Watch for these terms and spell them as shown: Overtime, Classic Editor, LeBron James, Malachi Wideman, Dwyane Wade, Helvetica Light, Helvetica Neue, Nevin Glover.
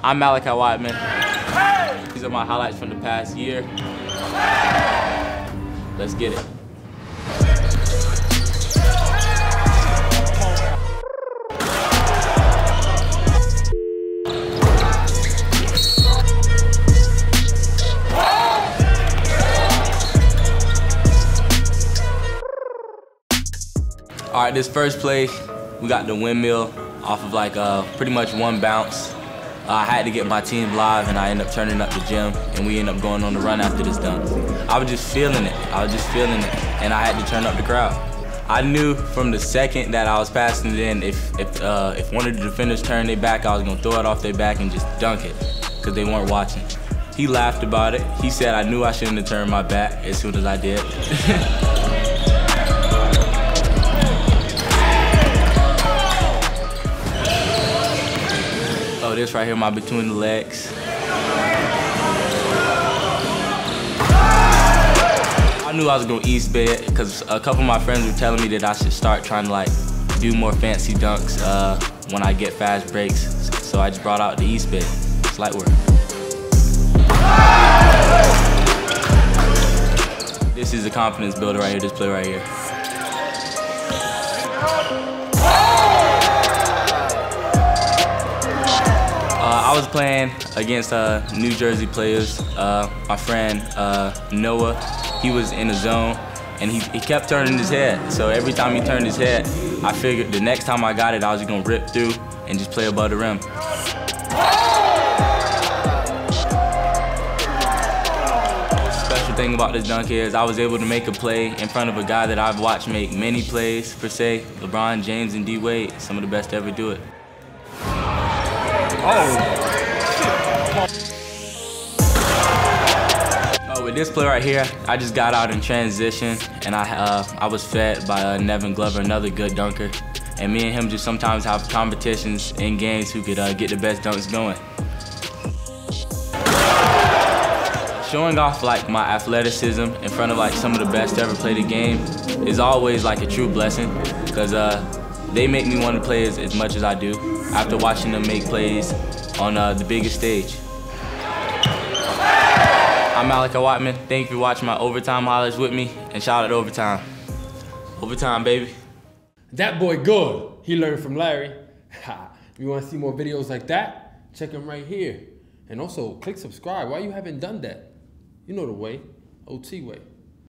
I'm Malachi Wideman. These are my highlights from the past year. Let's get it. All right, this first play, we got the windmill off of like pretty much one bounce. I had to get my team live, and I ended up turning up the gym, and we ended up going on the run after this dunk. I was just feeling it. And I had to turn up the crowd. I knew from the second that I was passing it in, if one of the defenders turned their back, I was going to throw it off their back and just dunk it because they weren't watching. He laughed about it. He said I knew I shouldn't have turned my back as soon as I did. Oh, this right here, my between the legs. I knew I was gonna East bed because a couple of my friends were telling me that I should start trying to like do more fancy dunks when I get fast breaks. So I just brought out the East bed. It's light work. This is a confidence builder right here. This play right here. I was playing against New Jersey players. My friend Noah, he was in the zone, and he kept turning his head. So every time he turned his head, I figured the next time I got it, I was just gonna rip through and just play above the rim. The special thing about this dunk is I was able to make a play in front of a guy that I've watched make many plays, per se, LeBron James and D-Wade, some of the best to ever do it. Oh, with this play right here, I just got out in transition, and I was fed by Nevin Glover, another good dunker. And me and him just sometimes have competitions in games who could get the best dunks going. Showing off like my athleticism in front of like some of the best to ever play the game is always like a true blessing, because they make me want to play as much as I do after watching them make plays on the biggest stage. I'm Malachi Wideman. Thank you for watching my Overtime highlights with me, and shout out to Overtime. Overtime, baby. That boy good. He learned from Larry. You want to see more videos like that? Check them right here. And also, click subscribe. Why you haven't done that? You know the way. OT way.